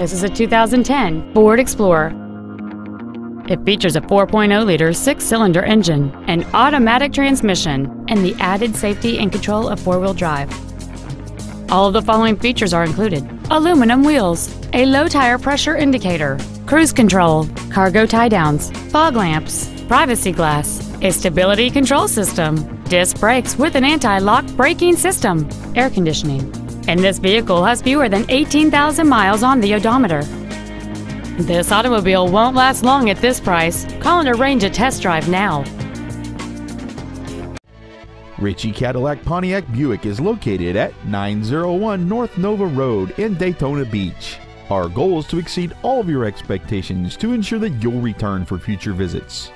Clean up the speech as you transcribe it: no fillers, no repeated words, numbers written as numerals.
This is a 2010 Ford Explorer. It features a 4.0-liter six-cylinder engine, an automatic transmission, and the added safety and control of four-wheel drive. All of the following features are included: aluminum wheels, a low tire pressure indicator, cruise control, cargo tie-downs, fog lamps, privacy glass, a stability control system, disc brakes with an anti-lock braking system, air conditioning. And this vehicle has fewer than 18,000 miles on the odometer. This automobile won't last long at this price. Call and arrange a test drive now. Ritchey Cadillac Pontiac Buick is located at 901 North Nova Road in Daytona Beach. Our goal is to exceed all of your expectations to ensure that you'll return for future visits.